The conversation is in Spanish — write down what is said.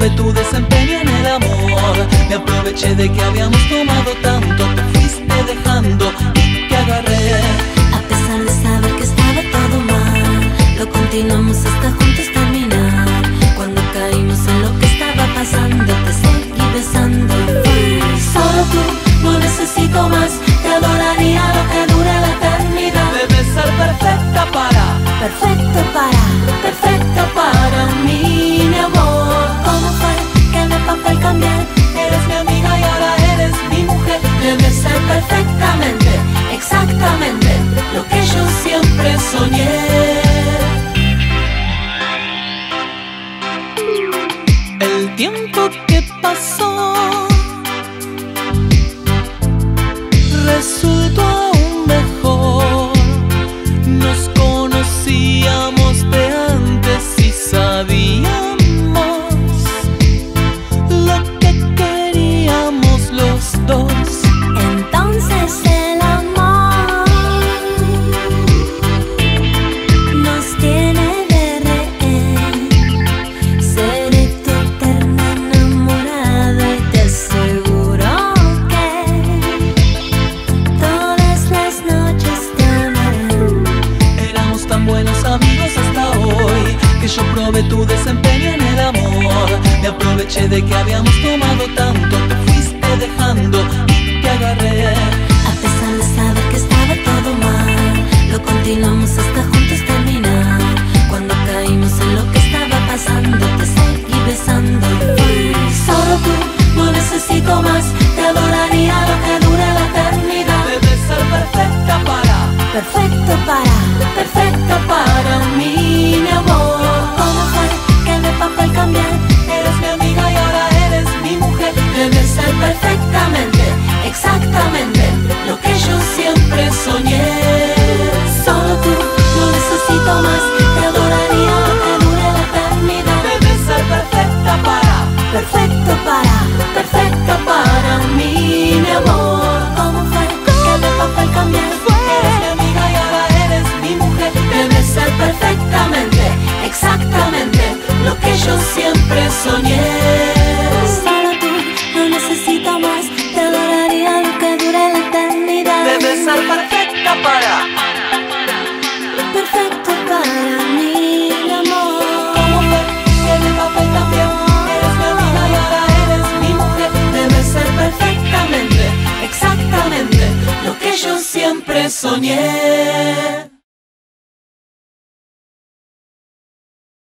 de tu desempeño en el amor. Me aproveché de que habíamos tomado tanto, te fuiste dejando y te agarré. A pesar de saber que estaba todo mal, lo continuamos hasta juntos terminar. Cuando caímos en lo que estaba pasando, te seguí besando. Solo tú, no necesito más, te adoraría lo que dura la eternidad. Debes ser perfecta para, perfecto para, perfecto para mí, mi amor. ¿Cómo fue que de papel cambié? Eres mi amiga y ahora eres mi mujer. Debes ser perfectamente, exactamente lo que yo siempre soñé. El tiempo que pasó resultó aún mejor. Nos conocíamos de antes y sabíamos lo que queríamos los dos. Entonces el amor nos tiene de rehén. Seré tu eterna enamorada y te aseguro que todas las noches te amaré. Éramos tan buenos amigos hasta hoy que yo probé tu desempeño en el amor. Me aproveché de que habíamos tomado tanto, te fuiste dejando y te agarré. A pesar de saber que estaba todo mal, lo continuamos hasta juntos terminar. Cuando caímos en lo que estaba pasando, te seguí besando. Solo tú, no necesito más, te adoraría lo que dura la eternidad. Debes ser perfecta para, perfecto para, perfecto para mí, mi amor. ¿Cómo fue que de papel cambié? Eres mi amiga y ahora eres mi mujer. Debes ser perfectamente, exactamente lo que yo siempre soñé. Solo tú, no necesito más, te adoraría lo que dure la eternidad. Debes ser perfecta para, perfecto para, perfecto para mí, mi amor. ¿Cómo fue que de papel cambié? Debes ser perfectamente, exactamente lo que yo siempre soñé. Solo tú, no necesito más, te adoraría lo que dure la eternidad. Debes ser perfecta para, perfecto para mí, mi amor. ¿Cómo fue que de papel cambié? Eres mi amiga y ahora eres mi mujer. Debes ser perfectamente, exactamente lo que yo siempre soñé.